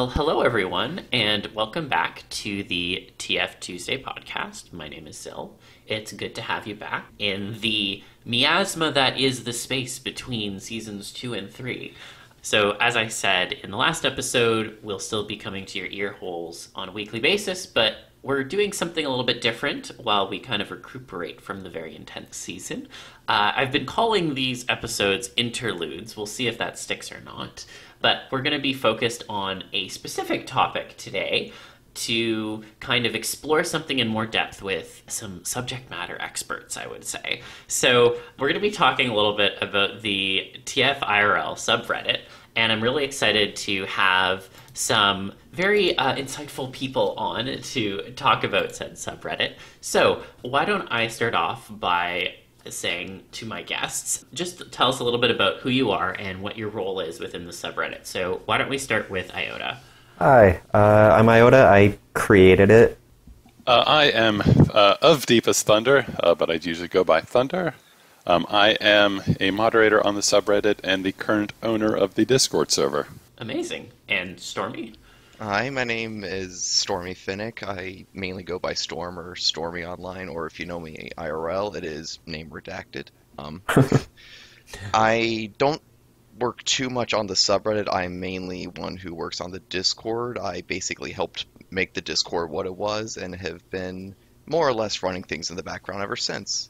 Well, hello everyone, and welcome back to the TF Tuesday podcast. My name is Zil. It's good to have you back in the miasma that is the space between seasons 2 and 3. So as I said in the last episode, we'll still be coming to your ear holes on a weekly basis, but we're doing something a little bit different while we kind of recuperate from the very intense season. I've been calling these episodes interludes. We'll see if that sticks or not. But we're going to be focused on a specific topic today to kind of explore something in more depth with some subject matter experts, I would say. So we're going to be talking a little bit about the TF IRL subreddit, and I'm really excited to have some very insightful people on to talk about said subreddit. So why don't I start off by saying to my guests, just tell us a little bit about who you are and what your role is within the subreddit. So why don't we start with Iota? Hi, I'm Iota. I created it. I am of Deepest Thunder, but I usually go by Thunder. I am a moderator on the subreddit and the current owner of the Discord server. Amazing. And Stormy? Hi, my name is Stormy Fennec. I mainly go by Storm or Stormy online, or if you know me IRL, it is name redacted. I don't work too much on the subreddit. I'm mainly one who works on the Discord. I basically helped make the Discord what it was and have been more or less running things in the background ever since.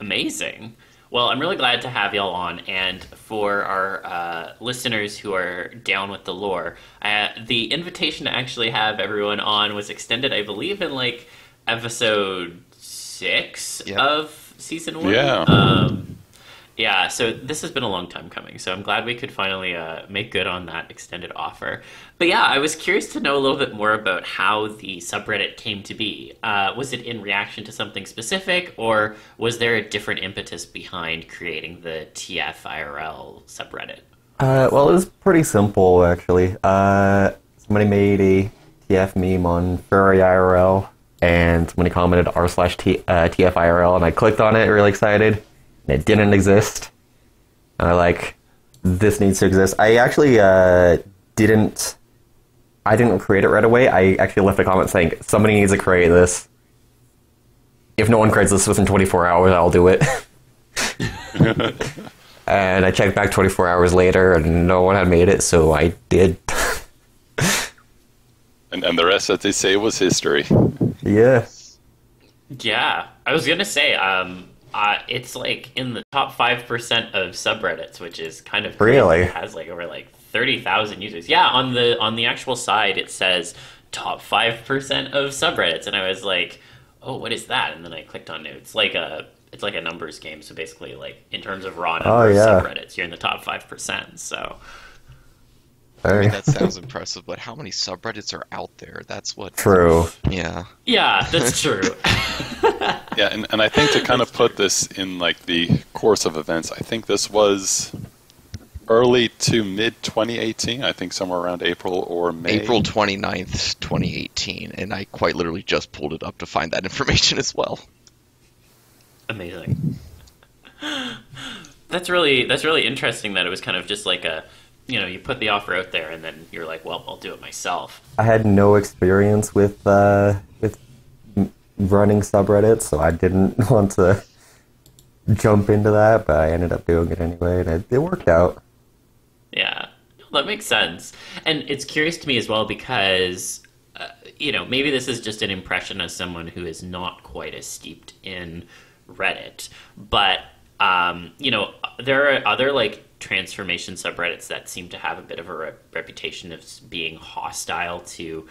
Amazing. Well, I'm really glad to have y'all on, and for our listeners who are down with the lore, the invitation to actually have everyone on was extended, I believe, in like episode 6 of season 1. Yeah. Yeah, so this has been a long time coming, so I'm glad we could finally make good on that extended offer. But yeah, I was curious to know a little bit more about how the subreddit came to be. Was it in reaction to something specific, or was there a different impetus behind creating the TFIRL subreddit? Well, it was pretty simple, actually. Somebody made a TF meme on Furry IRL, and somebody commented r/TFIRL, and I clicked on it, really excited. It didn't exist. And I like, this needs to exist. I actually didn't create it right away. I actually left a comment saying, somebody needs to create this. If no one creates this within 24 hours, I'll do it. And I checked back 24 hours later, and no one had made it, so I did. and the rest, as they say, was history. Yeah. Yeah. I was going to say, it's like in the top 5% of subreddits, which is kind of crazy. Really? It has like over like 30,000 users. Yeah, on the actual side it says top 5% of subreddits, and I was like, oh, what is that? And then I clicked on it. It's like a numbers game. So basically, like in terms of raw numbers, subreddits, you're in the top 5%. So. I mean, that sounds impressive, but how many subreddits are out there? That's what... True. Yeah. Yeah, that's true. Yeah, and I think to kind of put this in like the course of events, I think this was early to mid-2018, I think somewhere around April or May. April 29th, 2018, and I quite literally just pulled it up to find that information as well. Amazing. That's really interesting that it was kind of just like a... You know, you put the offer out there, and then you're like, "Well, I'll do it myself." I had no experience with running subreddits, so I didn't want to jump into that. But I ended up doing it anyway, and it worked out. Yeah, that makes sense. And it's curious to me as well because, you know, maybe this is just an impression of someone who is not quite as steeped in Reddit, but you know, there are other like transformation subreddits that seem to have a bit of a reputation of being hostile to,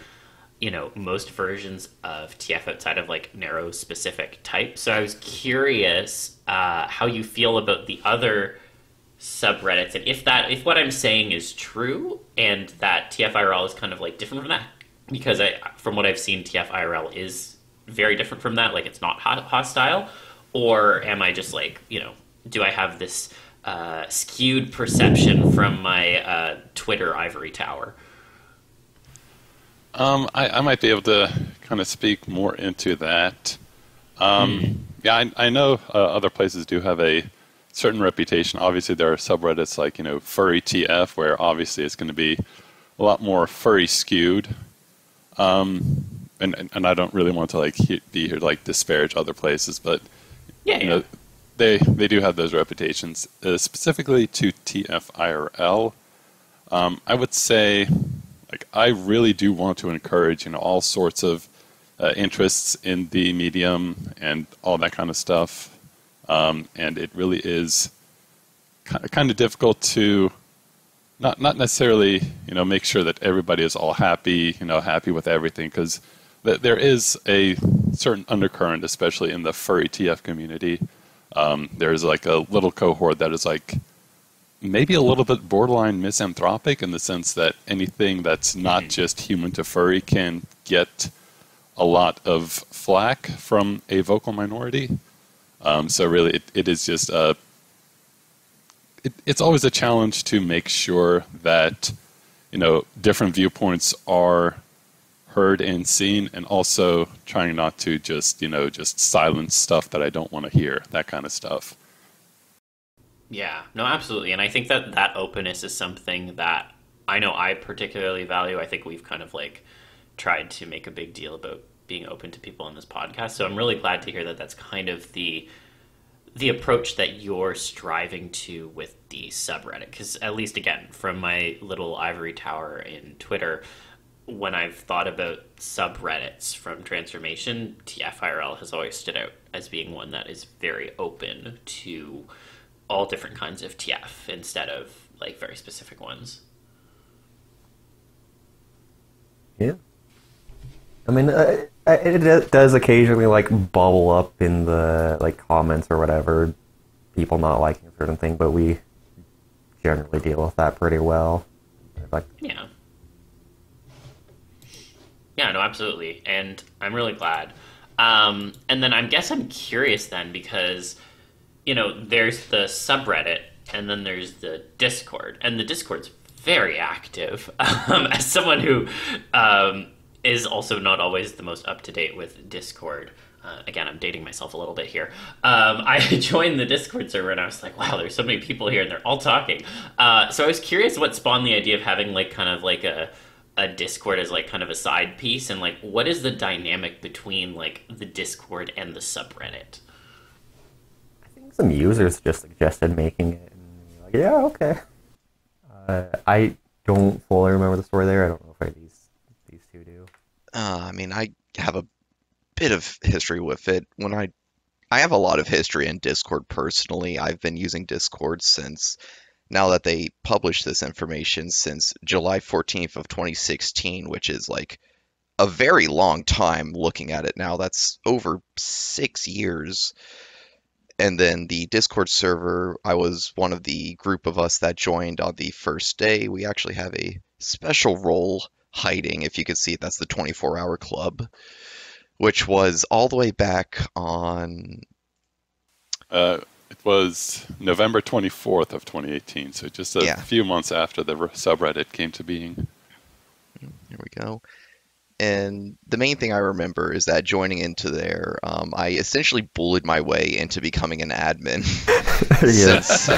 you know, most versions of TF outside of like narrow specific types. So I was curious how you feel about the other subreddits and if what I'm saying is true and that TFIRL is kind of like different from that, because from what I've seen, TFIRL is very different from that. Like it's not hostile, or am I just like, you know, do I have this skewed perception from my Twitter ivory tower? I might be able to kind of speak more into that. Yeah, I know other places do have a certain reputation. Obviously, there are subreddits like, you know, Furry TF, where obviously it's going to be a lot more furry skewed. And I don't really want to be here to disparage other places, but you know, they do have those reputations. Specifically to TFIRL, I would say I really do want to encourage all sorts of interests in the medium and all that kind of stuff, and it really is kind of difficult to not necessarily make sure that everybody is all happy happy with everything, because there is a certain undercurrent, especially in the furry TF community. There's a little cohort that is maybe a little bit borderline misanthropic, in the sense that anything that's not just human to furry can get a lot of flack from a vocal minority. So really it is just it's always a challenge to make sure that different viewpoints are heard and seen, and also trying not to just just silence stuff that I don't want to hear, that kind of stuff. Yeah, no, absolutely. And I think that that openness is something that I know I particularly value. I think we've kind of tried to make a big deal about being open to people on this podcast, so I'm really glad to hear that that's kind of the approach that you're striving to with the subreddit, because at least again from my little ivory tower in Twitter, when I've thought about subreddits from transformation, TFIRL has always stood out as being one that is very open to all different kinds of TF instead of very specific ones. Yeah, I mean, it does occasionally bubble up in the comments or whatever, people not liking a certain thing, but we generally deal with that pretty well. Yeah. Yeah, no, absolutely. And I'm really glad. And then I guess I'm curious then, because, there's the subreddit and then there's the Discord. And the Discord's very active. As someone who is also not always the most up-to-date with Discord, again, I'm dating myself a little bit here. I joined the Discord server and I was wow, there's so many people here and they're all talking. So I was curious what spawned the idea of having a Discord as kind of a side piece, and what is the dynamic between the Discord and the subreddit? I think some users just suggested making it, and yeah, okay. I don't fully remember the story there. I don't know if these two do. I mean, I have a bit of history with it. When I have a lot of history in Discord personally. I've been using Discord since, now that they publish this information, since July 14th of 2016, which is a very long time looking at it now. That's over 6 years. And then the Discord server, I was one of the group of us that joined on the first day. We actually have a special role hiding, if you can see it. That's the 24-hour club, which was all the way back on... It was November 24th of 2018, so just a few months after the subreddit came to being. Here we go. And the main thing I remember is that joining into there, I essentially bullied my way into becoming an admin. Yes.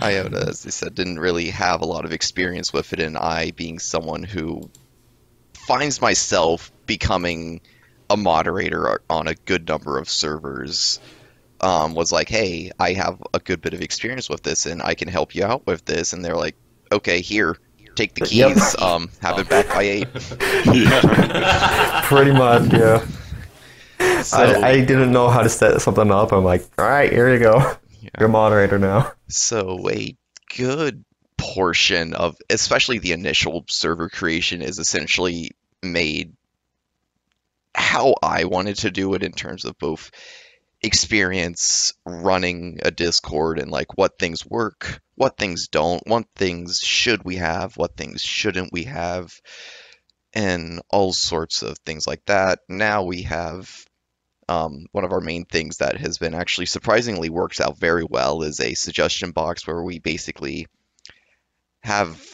Iota, as they said, didn't really have a lot of experience with it, and I, being someone who finds myself becoming a moderator on a good number of servers... was hey, I have a good bit of experience with this, and I can help you out with this. And they're okay, here, take the keys, have it back by 8. Pretty much, yeah. So, I didn't know how to set something up. I'm alright, here you go. Yeah. You're moderator now. So a good portion of, especially the initial server creation, is essentially made how I wanted to do it in terms of both experience running a Discord and what things work, what things don't, what things should we have, what things shouldn't we have, and all sorts of things like that. Now we have one of our main things that has been actually surprisingly worked out very well is a suggestion box, where we basically have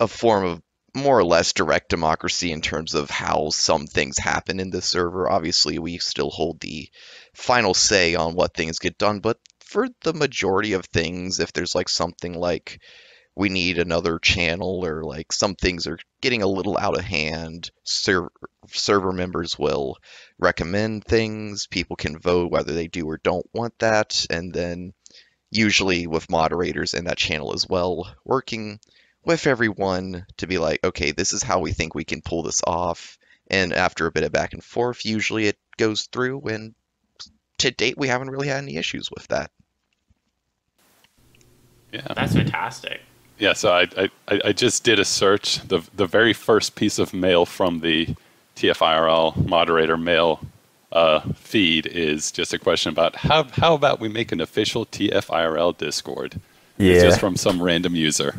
a form of more or less direct democracy in terms of how some things happen in the server. Obviously, we still hold the final say on what things get done, but for the majority of things, if there's something we need another channel, or like some things are getting a little out of hand. Server members will recommend things. People can vote whether they do or don't want that. And then usually with moderators in that channel as well, working with everyone to be like, okay, this is how we think we can pull this off. And after a bit of back and forth, usually it goes through, and to date, we haven't really had any issues with that. Yeah, that's fantastic. Yeah, so I just did a search. The very first piece of mail from the TFIRL moderator mail feed is just a question about how about we make an official TFIRL Discord? Yeah. It's just from some random user.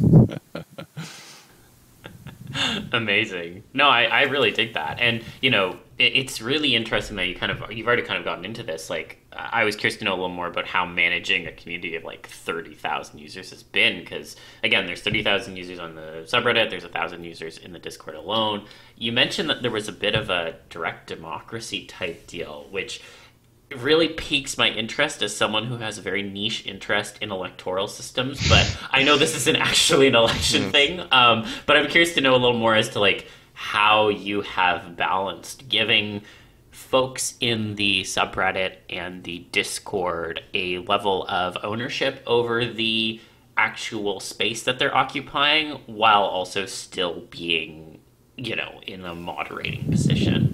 Amazing. No, I really dig that. And, you know, it's really interesting that you've already kind of gotten into this. Like, I was curious to know a little more about how managing a community of like 30,000 users has been, because again, there's 30,000 users on the subreddit, there's 1,000 users in the Discord alone. You mentioned that there was a bit of a direct democracy type deal, which really piques my interest as someone who has a very niche interest in electoral systems, but I know this isn't actually an election thing. But I'm curious to know a little more as to like how you have balanced giving folks in the subreddit and the Discord a level of ownership over the actual space that they're occupying, while also still being, you know, in a moderating position.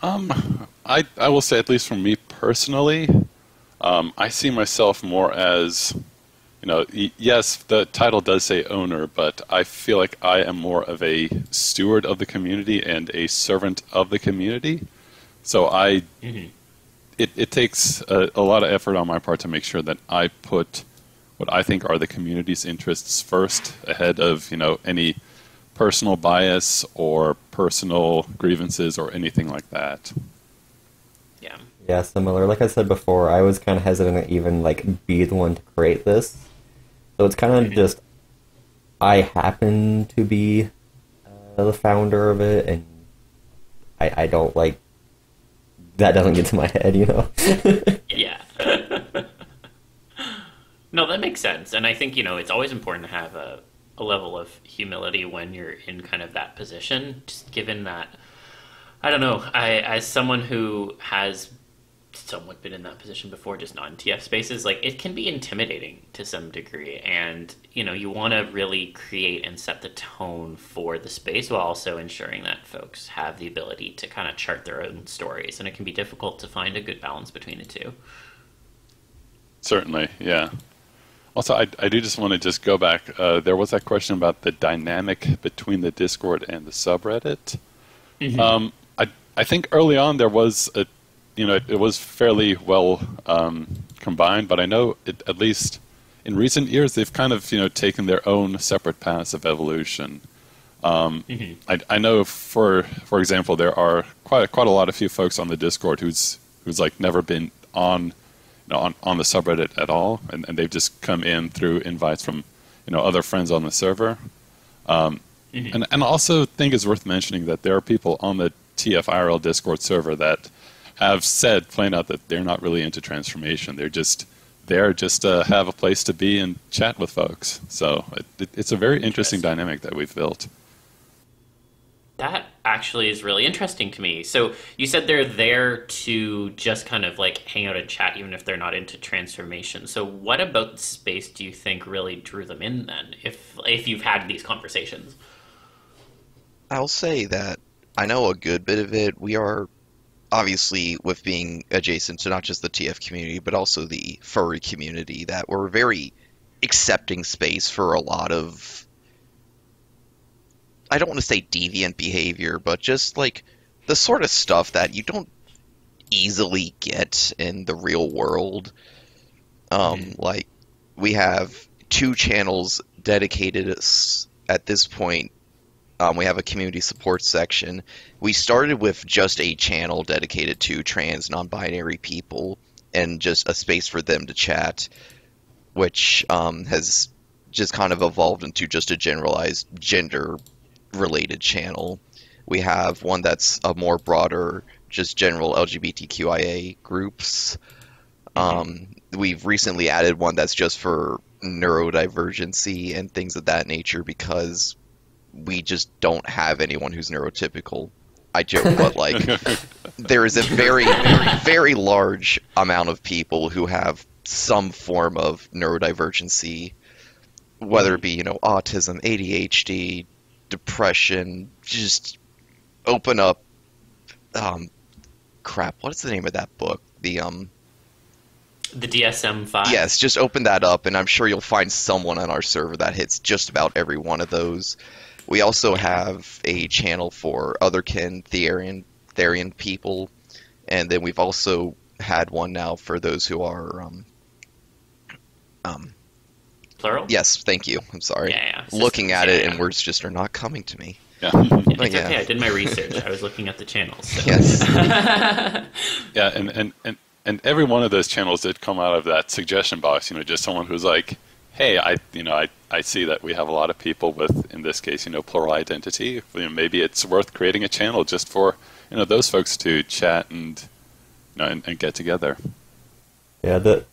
I will say, at least for me personally, I see myself more as, you know, yes, the title does say owner, but I feel like I am more of a steward of the community and a servant of the community. So it takes a lot of effort on my part to make sure that I put what I think are the community's interests first, ahead of, you know, any personal bias or personal grievances or anything like that. Yeah, similar. Like I said before, I was kind of hesitant to even like be the one to create this. So it's kind of just, I happen to be the founder of it, and I don't like, that doesn't get to my head, you know? Yeah. No, that makes sense. And I think, you know, it's always important to have a level of humility when you're in kind of that position, just given that, I don't know, as someone who has somewhat been in that position before, just not in TF spaces, like, it can be intimidating to some degree. And, you know, you want to really create and set the tone for the space, while also ensuring that folks have the ability to kind of chart their own stories. And it can be difficult to find a good balance between the two. Certainly, yeah. Also, I do just want to just go back. There was that question about the dynamic between the Discord and the subreddit. I think early on there was a, you know, it was fairly well combined, but I know it, at least in recent years, they've kind of, you know, taken their own separate paths of evolution. I know for example, there are quite a lot of few folks on the Discord who's like never been on, you know, on the subreddit at all, and they've just come in through invites from, you know, other friends on the server. And I also think it's worth mentioning that there are people on the TFIRL Discord server that have said plain out that they're not really into transformation. They're just there just to have a place to be and chat with folks. So it's a very interesting dynamic that we've built. That actually is really interesting to me. So you said they're there to just kind of like hang out and chat, even if they're not into transformation. So what about the space do you think really drew them in then, if you've had these conversations? I'll say that I know a good bit of it. We are obviously, with being adjacent to not just the TF community, but also the furry community, that we're a very accepting space for a lot of, I don't want to say deviant behavior, but just like the sort of stuff that you don't easily get in the real world. Like, we have two channels dedicated at this point. We have a community support section. We started with just a channel dedicated to trans, non-binary people, and just a space for them to chat, which has just kind of evolved into just a generalized gender-related channel. We have one that's a more broader, just general LGBTQIA groups. We've recently added one that's just for neurodivergency and things of that nature because we just don't have anyone who's neurotypical. I joke, but like there is a very, very, very large amount of people who have some form of neurodivergency, whether it be, you know, autism, ADHD, depression, just open up. Crap, what's the name of that book? The DSM-5. Yes, just open that up, and I'm sure you'll find someone on our server that hits just about every one of those. We also have a channel for otherkin, Therian people, and then we've also had one now for those who are... plural? Yes, thank you. I'm sorry. Yeah, yeah. Looking at it, and words just are not coming to me. Yeah. It's okay. I did my research. I was looking at the channels. So. Yes. Yeah, and every one of those channels did come out of that suggestion box. You know, just someone who's like, hey, I see that we have a lot of people with, in this case, you know, plural identity. You know, maybe it's worth creating a channel just for, you know, those folks to chat and, you know, and get together. Yeah, the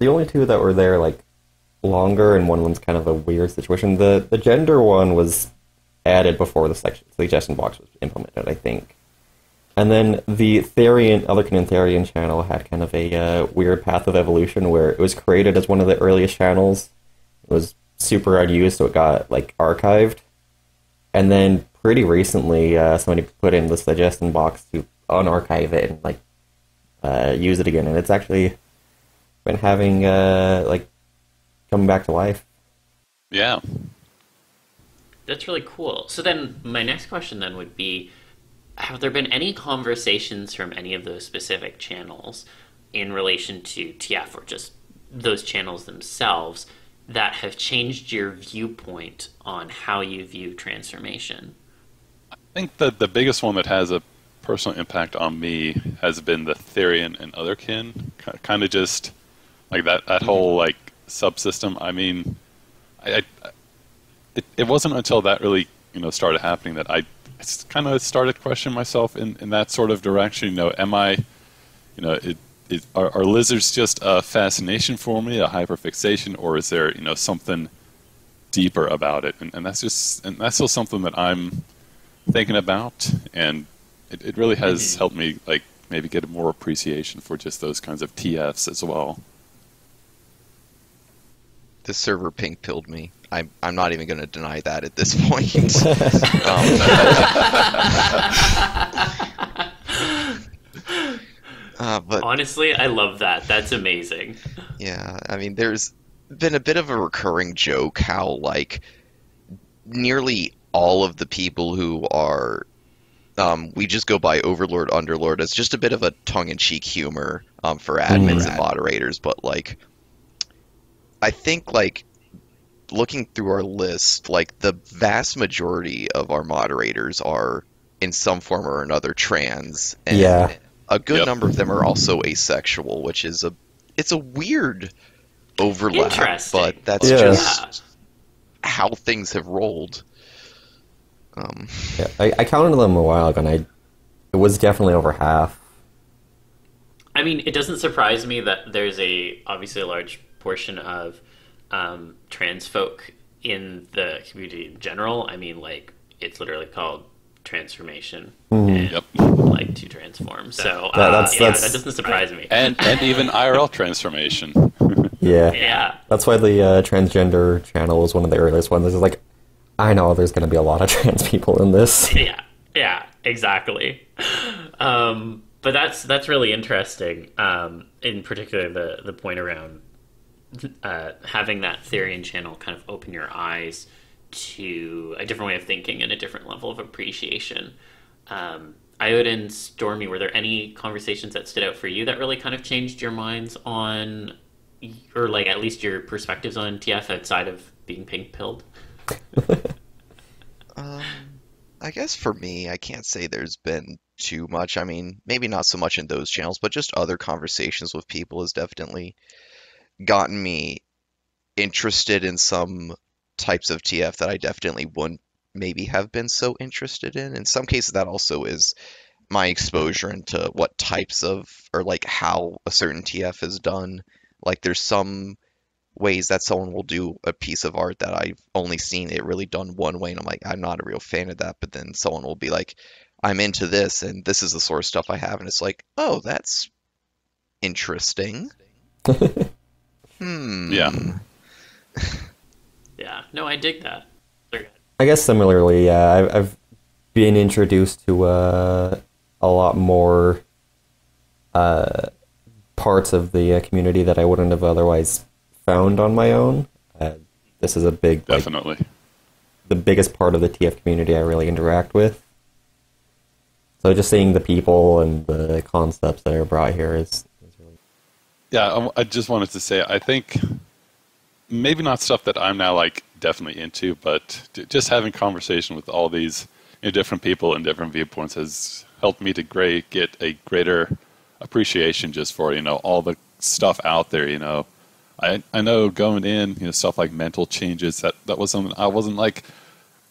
only two that were there like longer, and one was kind of a weird situation. The gender one was added before the suggestion box was implemented, I think. And then the Therian, Otherkin Therian channel had kind of a weird path of evolution where it was created as one of the earliest channels. It was super unused, so it got, like, archived. And then pretty recently, somebody put in the suggestion box to unarchive it and, like, use it again. And it's actually been having, like, coming back to life. Yeah. That's really cool. So then my next question then would be, have there been any conversations from any of those specific channels in relation to TF or just those channels themselves that have changed your viewpoint on how you view transformation? I think that the biggest one that has a personal impact on me has been the Therian and Otherkin. Kind of just like that whole like subsystem. I mean, it wasn't until that really, you know, started happening that I kind of started questioning myself in that sort of direction. You know, am I, you know, are lizards just a fascination for me, a hyperfixation, or is there, you know, something deeper about it? And that's still something that I'm thinking about, and it really has helped me like maybe get a more appreciation for just those kinds of TFs as well. The server pink-pilled me. I'm not even going to deny that at this point. But honestly, I love that. That's amazing. Yeah, I mean, there's been a bit of a recurring joke how, like, nearly all of the people who are... we just go by Overlord, Underlord. It's just a bit of a tongue-in-cheek humor for admins and moderators, but, like... I think, like, looking through our list, like, the vast majority of our moderators are, in some form or another, trans. And a good number of them are also asexual, which is it's a weird overlap, but that's just how things have rolled. Yeah, I counted them a while ago, and it was definitely over half. I mean, it doesn't surprise me that there's obviously a large... portion of trans folk in the community in general. I mean, like, it's literally called transformation, like to transform. So that doesn't surprise me. And even IRL transformation. Yeah, that's why the transgender channel was one of the earliest ones. It's like, I know there's going to be a lot of trans people in this. Yeah, exactly. But that's really interesting. In particular, the point around. Having that Therian channel kind of open your eyes to a different way of thinking and a different level of appreciation. Iota and Stormy, were there any conversations that stood out for you that really kind of changed your minds on, or like at least your perspectives on TF outside of being pink-pilled? I guess for me, I can't say there's been too much. I mean, maybe not so much in those channels, but just other conversations with people is definitely... gotten me interested in some types of TF that I definitely wouldn't maybe have been so interested in. In some cases, that also is my exposure into what types of, or like how a certain TF is done. Like, there's some ways that someone will do a piece of art that I've only seen it really done one way, and I'm like, I'm not a real fan of that. But then someone will be like, I'm into this, and this is the sort of stuff I have. And it's like, oh, that's interesting. Yeah. Yeah. No, I dig that. I guess similarly, yeah, I've been introduced to a lot more parts of the community that I wouldn't have otherwise found on my own. This is a big... Definitely. Like, the biggest part of the TF community I really interact with. So just seeing the people and the concepts that are brought here is really... Yeah, I just wanted to say, I think maybe not stuff that I'm now, like, definitely into, but just having conversation with all these different people and different viewpoints has helped me to get a greater appreciation just for, all the stuff out there, I know going in, stuff like mental changes, that was something I wasn't like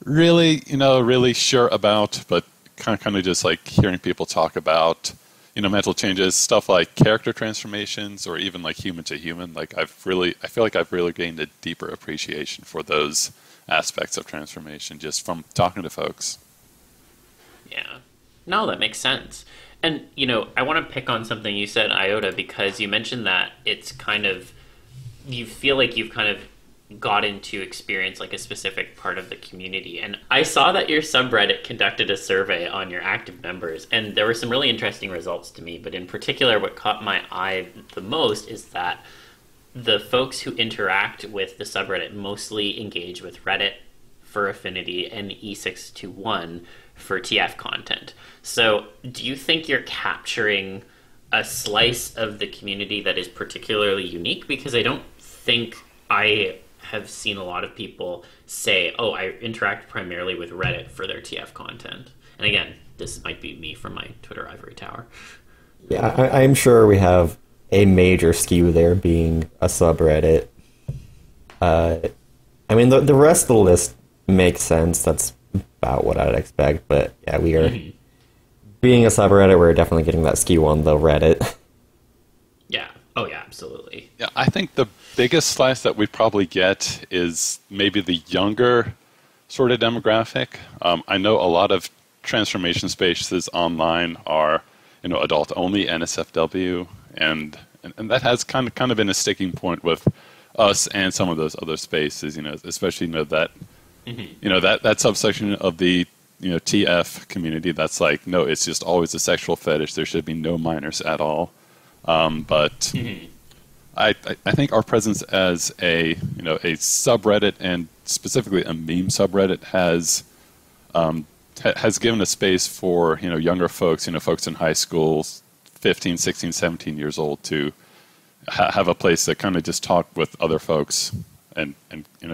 really, really sure about, but kind of just like hearing people talk about, mental changes, stuff like character transformations or even like human to human. Like I feel like I've really gained a deeper appreciation for those aspects of transformation just from talking to folks. Yeah. No, that makes sense. And, I want to pick on something you said, Iota, because you mentioned that it's kind of, you feel like you've kind of gotten to experience like a specific part of the community. And I saw that your subreddit conducted a survey on your active members, and there were some really interesting results to me. But in particular, what caught my eye the most is that the folks who interact with the subreddit mostly engage with Reddit for affinity and E621 for TF content. So do you think you're capturing a slice of the community that is particularly unique? Because I don't think I have seen a lot of people say, oh, I interact primarily with Reddit for their TF content. And again, this might be me from my Twitter ivory tower. Yeah, I'm sure we have a major skew there being a subreddit. I mean, the rest of the list makes sense. That's about what I'd expect, but yeah, we are being a subreddit, we're definitely getting that skew on the Reddit. Yeah. Oh yeah, absolutely. Yeah, I think the biggest slice that we probably get is maybe the younger sort of demographic. I know a lot of transformation spaces online are, adult only, NSFW, and that has kind of been a sticking point with us and some of those other spaces, especially that that subsection of the TF community that's like, no, it's just always a sexual fetish, there should be no minors at all. But I think our presence as a a subreddit, and specifically a meme subreddit, has given a space for younger folks, folks in high school, 15, 16, 17 years old, to have a place to kind of just talk with other folks and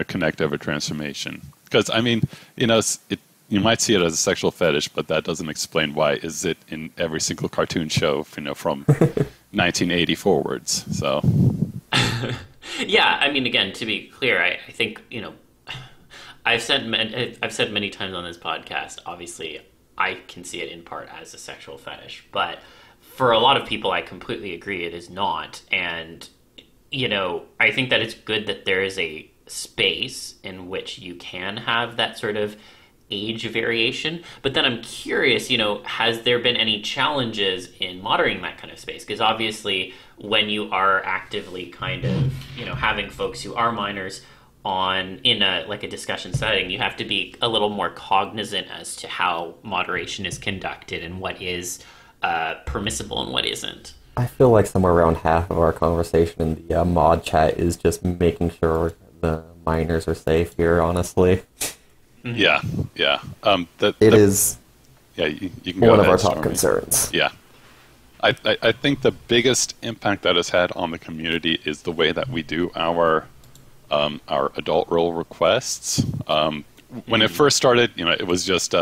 connect over transformation. Because I mean, you might see it as a sexual fetish, but that doesn't explain why is it in every single cartoon show, from 1980 forwards. So yeah, I mean, again, to be clear, I think I've said many times on this podcast, obviously I can see it in part as a sexual fetish, but for a lot of people, I completely agree it is not. And I think that it's good that there is a space in which you can have that sort of age variation. But then I'm curious, has there been any challenges in moderating that kind of space? Because obviously when you are actively kind of, having folks who are minors on in a discussion setting, you have to be a little more cognizant as to how moderation is conducted and what is permissible and what isn't. I feel like somewhere around half of our conversation in the mod chat is just making sure the minors are safe here, honestly. Yeah, yeah. Yeah, you can go ahead, one of our top concerns. Yeah. I think the biggest impact that has had on the community is the way that we do our adult role requests. When it first started, it was just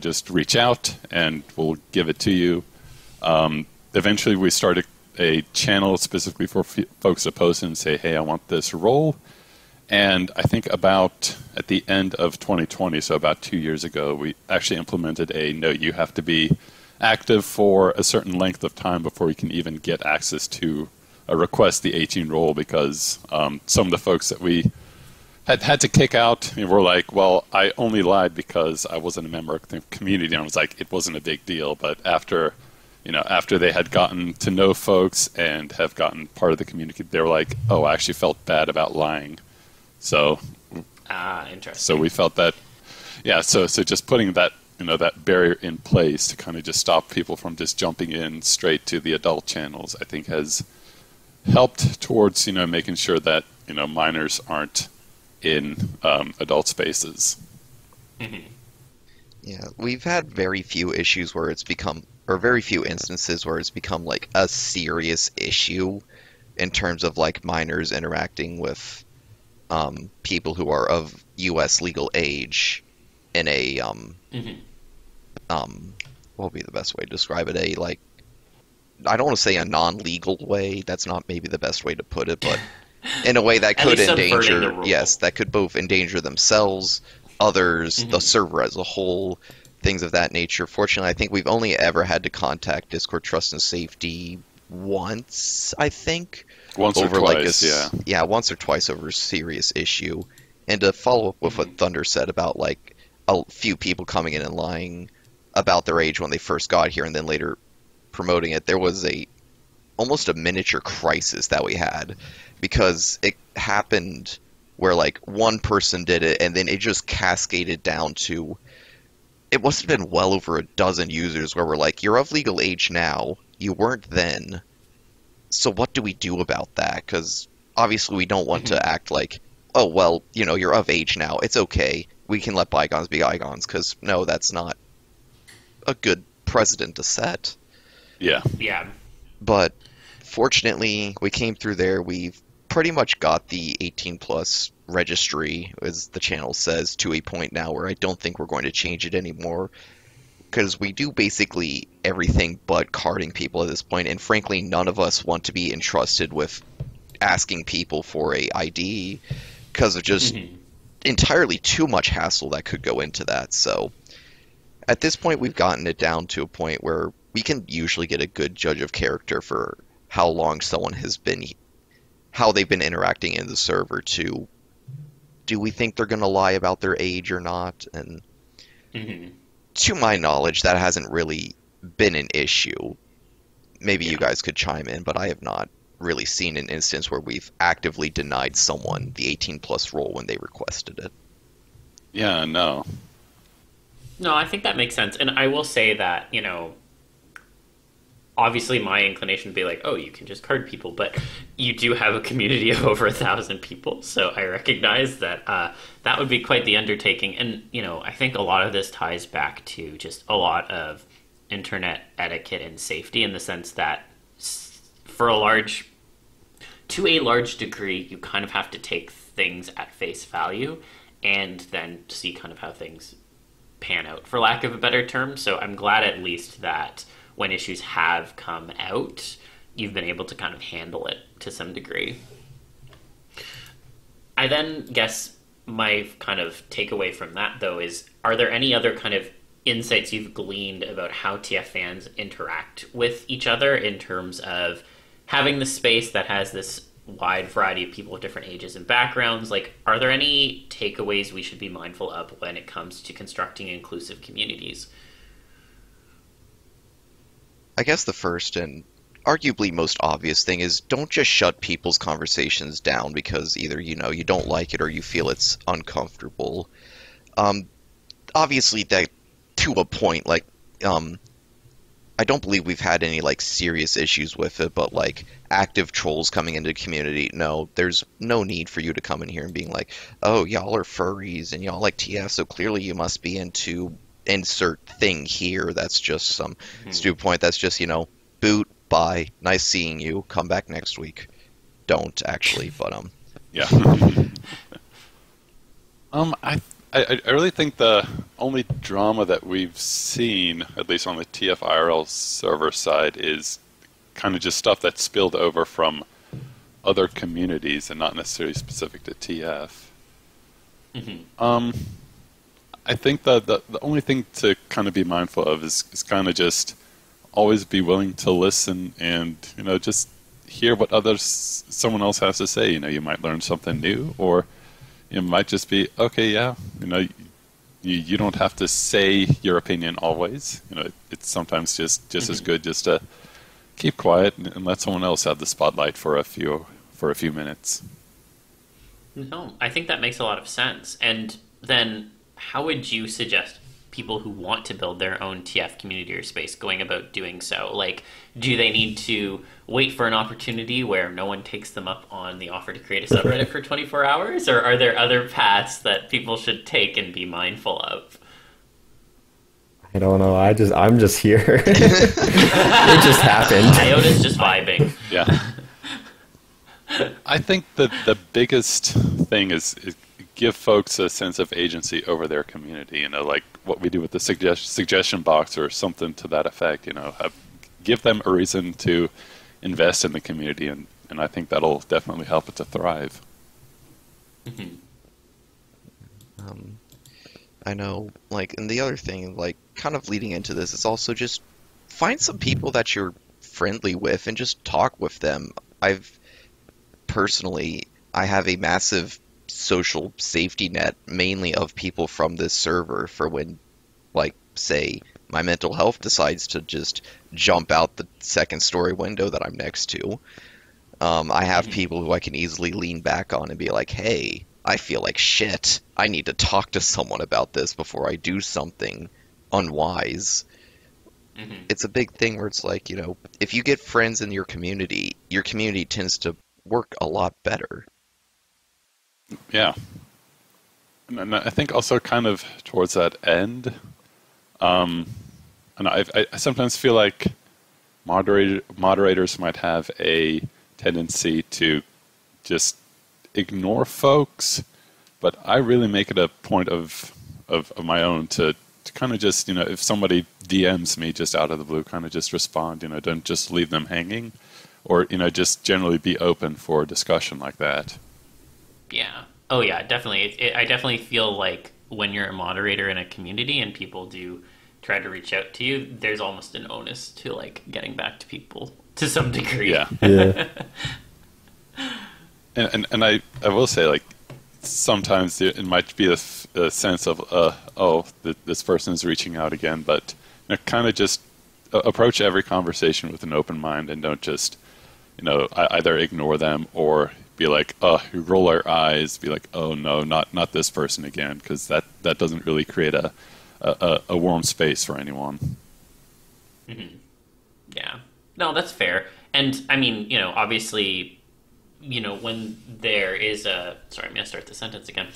just reach out and we'll give it to you. Eventually, we started a channel specifically for folks to post and say, hey, I want this role. And I think about at the end of 2020, so about 2 years ago, we actually implemented a no, you have to be active for a certain length of time before you can even get access to request the 18 roll because some of the folks that we had to kick out were like, well, I only lied because I wasn't a member of the community, and I was like, it wasn't a big deal. But after, you know, after they had gotten to know folks and have gotten part of the community, they were like, oh, I actually felt bad about lying. So, interesting. So we felt that, yeah. So just putting that, you know, that barrier in place to kind of just stop people from just jumping in straight to the adult channels, I think has helped towards, you know, making sure that, you know, minors aren't in adult spaces. Mm-hmm. Yeah, we've had very few issues where it's become, or very few instances where it's become like a serious issue in terms of like minors interacting with people who are of U.S. legal age in a what would be the best way to describe it? A, like, I don't want to say a non-legal way. That's not maybe the best way to put it, but in a way that could endanger, yes, that could both endanger themselves, others, the server as a whole, things of that nature. Fortunately, I think we've only ever had to contact Discord Trust and Safety once, I think. Once or twice, yeah. Yeah, once or twice over a serious issue. And to follow up with what Thunder said about, like, a few people coming in and lying about their age when they first got here and then later promoting it, there was almost a miniature crisis that we had, because it happened where, like, one person did it and then it just cascaded down to, it must have been well over a dozen users where we're like, you're of legal age now, you weren't then, so what do we do about that? Because obviously we don't want to act like, oh, well, you know, you're of age now, it's okay, we can let bygones be bygones, because no, that's not a good precedent to set. Yeah. Yeah. But fortunately, we came through there. We've pretty much got the 18+ registry, as the channel says, to a point now where I don't think we're going to change it anymore, because we do basically everything but carding people at this point, and frankly, none of us want to be entrusted with asking people for a ID because of just entirely too much hassle that could go into that. So at this point, we've gotten it down to a point where we can usually get a good judge of character for how long someone has been, how they've been interacting in the server, to do we think they're going to lie about their age or not? And to my knowledge, that hasn't really been an issue. Maybe you guys could chime in, but I have not really seen an instance where we've actively denied someone the 18+ role when they requested it. Yeah, no. No, I think that makes sense. And I will say that, you know, obviously my inclination would be like, oh, you can just card people, but you do have a community of over 1,000 people, so I recognize that that would be quite the undertaking. And, you know, I think a lot of this ties back to just a lot of internet etiquette and safety, in the sense that to a large degree, you kind of have to take things at face value and then see kind of how things pan out, for lack of a better term. So I'm glad at least that when issues have come out, you've been able to kind of handle it to some degree. I then guess my kind of takeaway from that, though, is, are there any other kind of insights you've gleaned about how TF fans interact with each other in terms of having the space that has this wide variety of people of different ages and backgrounds? Like, are there any takeaways we should be mindful of when it comes to constructing inclusive communities? I guess the first and arguably most obvious thing is, don't just shut people's conversations down because either, you know, you don't like it or you feel it's uncomfortable. Obviously, that to a point, like, I don't believe we've had any, like, serious issues with it, but, like, active trolls coming into the community, no, there's no need for you to come in here and being like, oh, y'all are furries and y'all like TF, so clearly you must be into insert thing here. That's just some stupid point. That's just, you know, boot, bye, nice seeing you, come back next week. Don't, actually, but yeah. I really think the only drama that we've seen, at least on the TFIRL server side, is kind of just stuff that spilled over from other communities and not necessarily specific to TF. I think that the only thing to kind of be mindful of is kind of just always be willing to listen and, you know, just hear what others, someone else has to say. You know, you might learn something new, or it might just be, okay, yeah, you know, you don't have to say your opinion always. You know, it's sometimes just as good just to keep quiet and let someone else have the spotlight for a few minutes. No, I think that makes a lot of sense. And then how would you suggest people who want to build their own TF community or space going about doing so? Like, do they need to wait for an opportunity where no one takes them up on the offer to create a subreddit for 24 hours? Or are there other paths that people should take and be mindful of? I don't know. I'm just here. It just happened. Iota's just vibing. Yeah. I think that the biggest thing is give folks a sense of agency over their community. You know, like what we do with the suggestion box or something to that effect. You know, give them a reason to invest in the community, and I think that'll definitely help it to thrive. Mm-hmm. I know, like, and the other thing, like, kind of leading into this, is also just find some people that you're friendly with and just talk with them. I have a massive social safety net, mainly of people from this server, for when, like, say, my mental health decides to just jump out the second story window that I'm next to. I have people who I can easily lean back on and be like, hey, I feel like shit. I need to talk to someone about this before I do something unwise. Mm-hmm. It's a big thing where it's like, you know, if you get friends in your community tends to work a lot better. Yeah. And I think also kind of towards that end, and I sometimes feel like moderators might have a tendency to just ignore folks, but I really make it a point of my own to kind of just, you know, if somebody DMs me just out of the blue, kind of just respond, you know, don't just leave them hanging, or, you know, just generally be open for discussion like that. Yeah. Oh yeah, definitely. I definitely feel like when you're a moderator in a community and people do try to reach out to you, there's almost an onus to, like, getting back to people to some degree. Yeah. Yeah. And I will say, like, sometimes it might be a sense of, oh, this person is reaching out again, but, you know, kind of just approach every conversation with an open mind and don't just, you know, either ignore them or be like, oh, roll our eyes, be like, oh, no, not this person again, because that doesn't really create a warm space for anyone. Mm-hmm. Yeah. No, that's fair. And, I mean, you know, obviously, you know, when there is a... Sorry, I'm going to start the sentence again.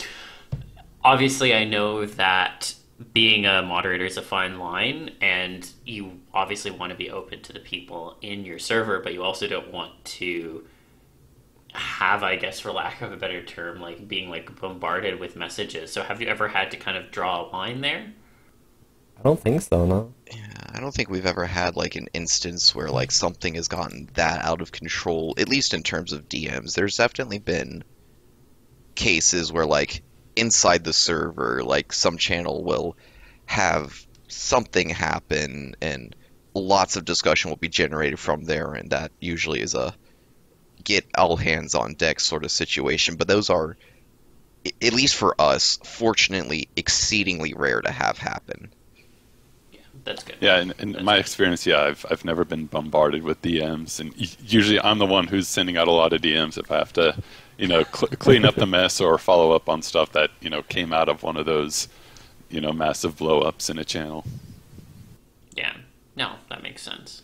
Obviously, I know that being a moderator is a fine line, and you obviously want to be open to the people in your server, but you also don't want to have, I guess, for lack of a better term, like, being, like, bombarded with messages. So have you ever had to kind of draw a line there? I don't think so, no. Yeah, I don't think we've ever had, like, an instance where, like, something has gotten that out of control, at least in terms of DMs. There's definitely been cases where, like, inside the server, like, some channel will have something happen and lots of discussion will be generated from there, and that usually is a get all hands on deck sort of situation. But those are, at least for us, fortunately exceedingly rare to have happen. Yeah, that's good. Yeah, in my experience, yeah, I've never been bombarded with DMs, and usually I'm the one who's sending out a lot of DMs if I have to, you know, clean up the mess or follow up on stuff that, you know, came out of one of those, you know, massive blow ups in a channel. Yeah, no, that makes sense.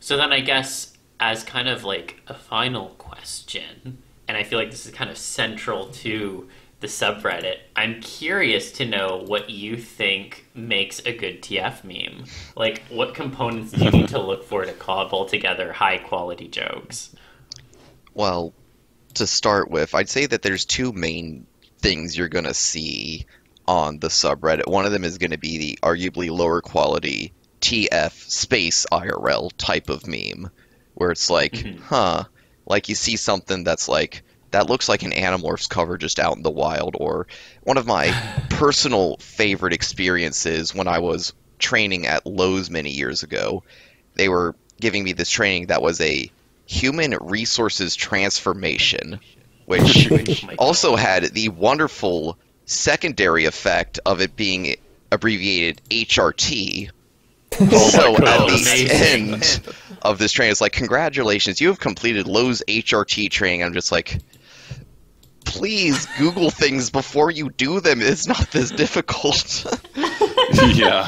So then I guess, as kind of like a final question, and I feel like this is kind of central to the subreddit, I'm curious to know what you think makes a good TF meme. Like, what components do you need to look for to cobble together high-quality jokes? Well, to start with, I'd say that there's two main things you're going to see on the subreddit. One of them is going to be the arguably lower-quality TF space IRL type of meme, where it's like, huh, like you see something that's like, that looks like an Animorphs cover just out in the wild. Or one of my personal favorite experiences when I was training at Lowe's many years ago, they were giving me this training that was a Human Resources Transformation, which also had the wonderful secondary effect of it being abbreviated HRT. So at the end of this training, it's like, congratulations, you have completed Lowe's HRT training. I'm just like, please Google things before you do them. It's not this difficult. Yeah.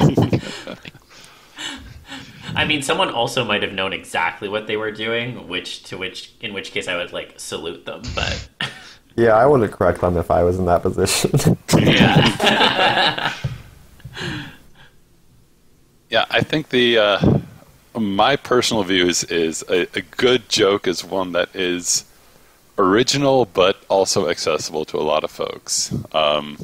I mean, someone also might have known exactly what they were doing, in which case I would like salute them. But yeah, I would have corrected them if I was in that position. Yeah. Yeah, I think the my personal view is a good joke is one that is original but also accessible to a lot of folks, and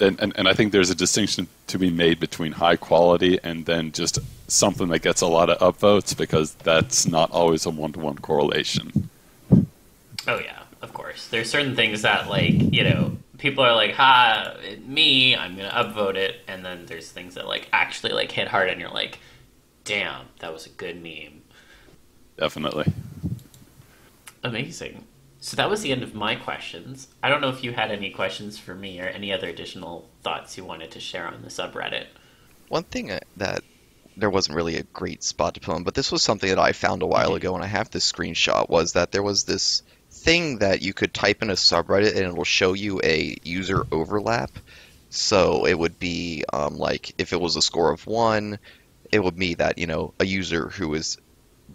I think there's a distinction to be made between high quality and then just something that gets a lot of upvotes, because that's not always a one-to-one correlation. Oh yeah, of course. There's certain things that, like, you know, people are like, ha, me, I'm gonna upvote it, and then there's things that like actually like hit hard, and you're like, damn, that was a good meme. Definitely. Amazing. So that was the end of my questions. I don't know if you had any questions for me or any other additional thoughts you wanted to share on the subreddit. One thing that there wasn't really a great spot to put on, but this was something that I found a while ago, and I have this screenshot, was that there was this thing that you could type in a subreddit and it'll show you a user overlap. So it would be like, if it was a score of 1, it would be that, you know, a user who is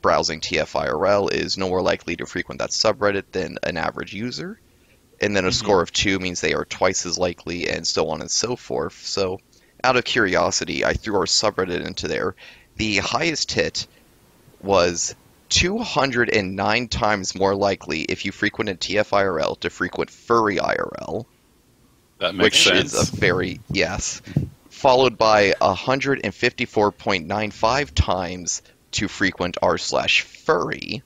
browsing TFIRL is no more likely to frequent that subreddit than an average user, and then a score of 2 means they are twice as likely, and so on and so forth. So out of curiosity, I threw our subreddit into there. The highest hit was 209 times more likely if you frequented TFIRL to frequent furry IRL. That makes sense. Which is a very, yes. Followed by 154.95 times to frequent r/furry.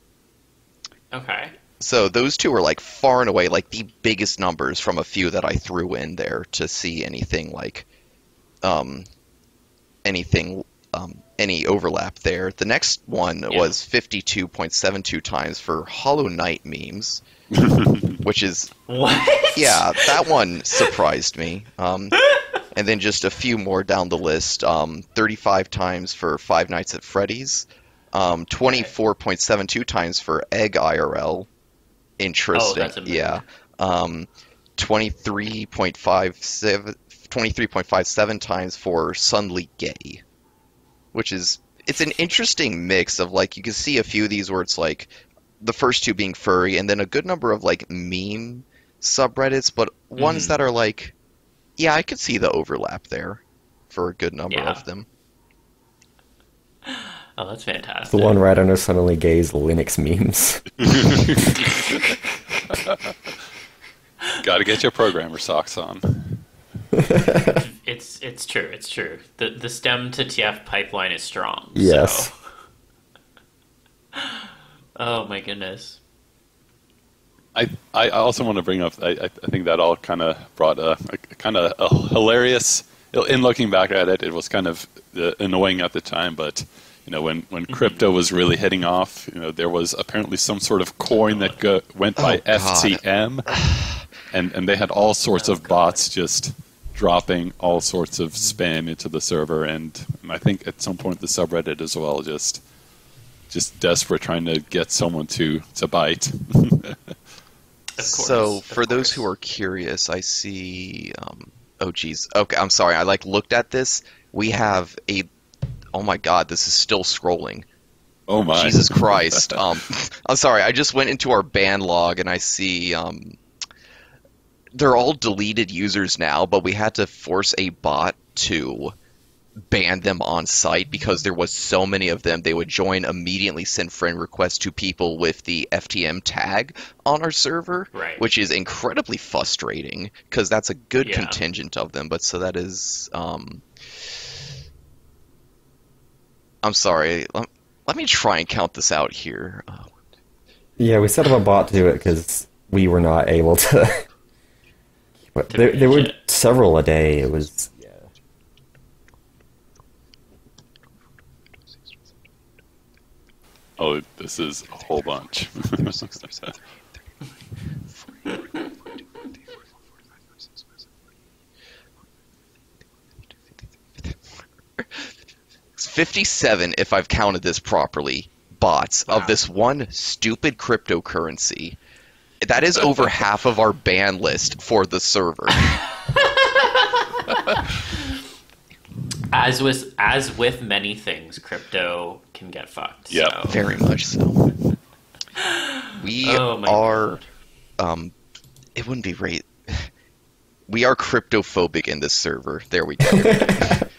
Okay. So those two are like far and away like the biggest numbers from a few that I threw in there to see anything like any overlap there. The next one was 52.72 times for Hollow Knight memes, which is... What? Yeah, that one surprised me. And then just a few more down the list. 35 times for Five Nights at Freddy's. 24.72 times for Egg IRL. Interesting. Oh, that's amazing. Yeah. 23.57 times for Sunly Gay. Which is, it's an interesting mix of, like, you can see a few of these where it's, like, the first two being furry, and then a good number of, like, meme subreddits, but ones that are, like, yeah, I could see the overlap there for a good number of them. Oh, that's fantastic. The one where I don't know suddenly gays Linux memes. Gotta get your programmer socks on. It's true, it's true. The stem to TF pipeline is strong. Yes. So. Oh my goodness. I also want to bring up, I think that all kind of brought a hilarious, in looking back at it, it was kind of annoying at the time, but you know, when crypto was really hitting off, you know, there was apparently some sort of coin that went by FTM. And they had all sorts of bots just dropping all sorts of spam into the server, and I think at some point the subreddit as well just desperate trying to get someone to bite. So for those who are curious, I see. Oh geez, okay. I'm sorry. I like looked at this. We have a. Oh my God, this is still scrolling. Oh my. Jesus Christ. I'm sorry. I just went into our ban log and I see. They're all deleted users now, but we had to force a bot to ban them on site because there was so many of them. They would join, immediately send friend requests to people with the FTM tag on our server, right, which is incredibly frustrating because that's a good contingent of them. But so that is... I'm sorry. Let me try and count this out here. Yeah, we set up a bot to do it because we were not able to... But there were several a day. It was, yeah. Oh, this is a whole bunch. It's 57, if I've counted this properly, bots of this one stupid cryptocurrency. That is over half of our ban list for the server. As with many things, crypto can get fucked. Yeah, so. Very much so. We are... it wouldn't be right. We are cryptophobic in this server. There we go.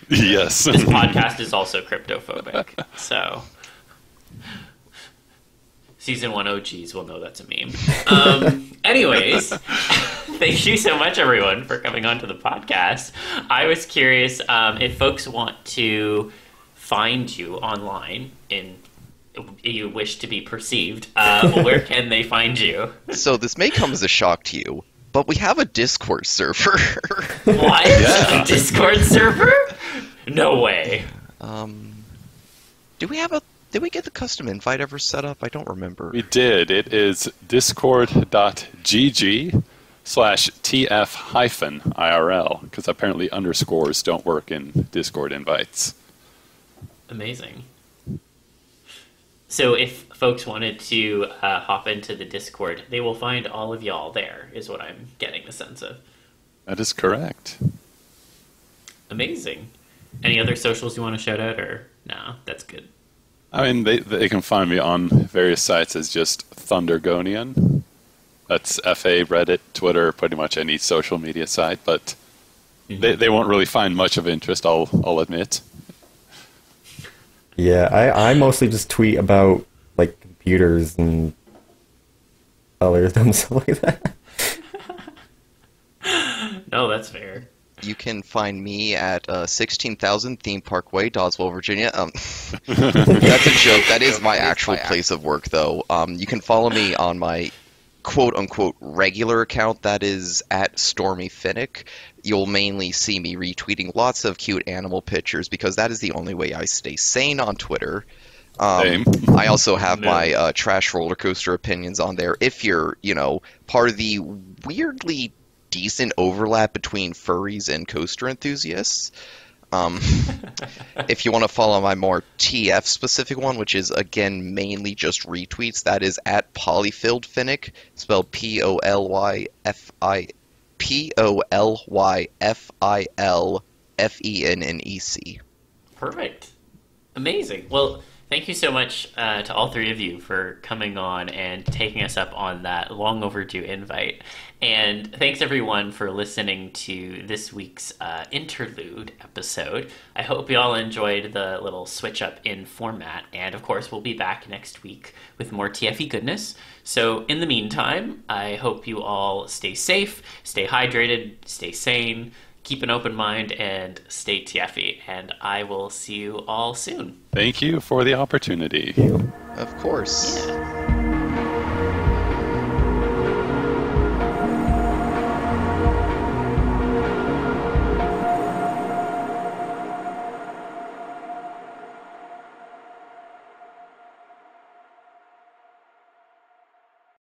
Yes. This podcast is also cryptophobic. So... Season 1 OGs will know that's a meme. Anyways, thank you so much, everyone, for coming on to the podcast. I was curious if folks want to find you online and you wish to be perceived, where can they find you? So this may come as a shock to you, but we have a Discord server. What? Yeah. A Discord server? No way. Do we have a... Did we get the custom invite ever set up? I don't remember. We did. It is discord.gg/TF-IRL, because apparently underscores don't work in Discord invites. Amazing. So if folks wanted to hop into the Discord, they will find all of y'all there, is what I'm getting the sense of. That is correct. Amazing. Any other socials you want to shout out, or no, that's good. I mean, they can find me on various sites as just Thundergonian. That's FA, Reddit, Twitter, pretty much any social media site. But they won't really find much of interest, I'll admit. Yeah, I mostly just tweet about, like, computers and colors and stuff like that. No, that's fair. You can find me at 16,000 Theme Parkway, Doddswell, Virginia. That's a joke. That is my actual place of work, though. You can follow me on my quote-unquote regular account. That is at Stormy Fennec. You'll mainly see me retweeting lots of cute animal pictures because that is the only way I stay sane on Twitter. I also have my trash roller coaster opinions on there. If you're, you know, part of the weirdly... decent overlap between furries and coaster enthusiasts. If you want to follow my more TF-specific one, which is, again, mainly just retweets, that is at Polyfilled Fennec, spelled P-O-L-Y-F-I-L-F-E-N-N-E-C. Perfect. Amazing. Well, thank you so much to all three of you for coming on and taking us up on that long overdue invite. And thanks, everyone, for listening to this week's interlude episode. I hope you all enjoyed the little switch up in format. And, of course, we'll be back next week with more TFE goodness. So in the meantime, I hope you all stay safe, stay hydrated, stay sane, keep an open mind, and stay TFE. And I will see you all soon. Thank you for the opportunity. Of course. Yeah.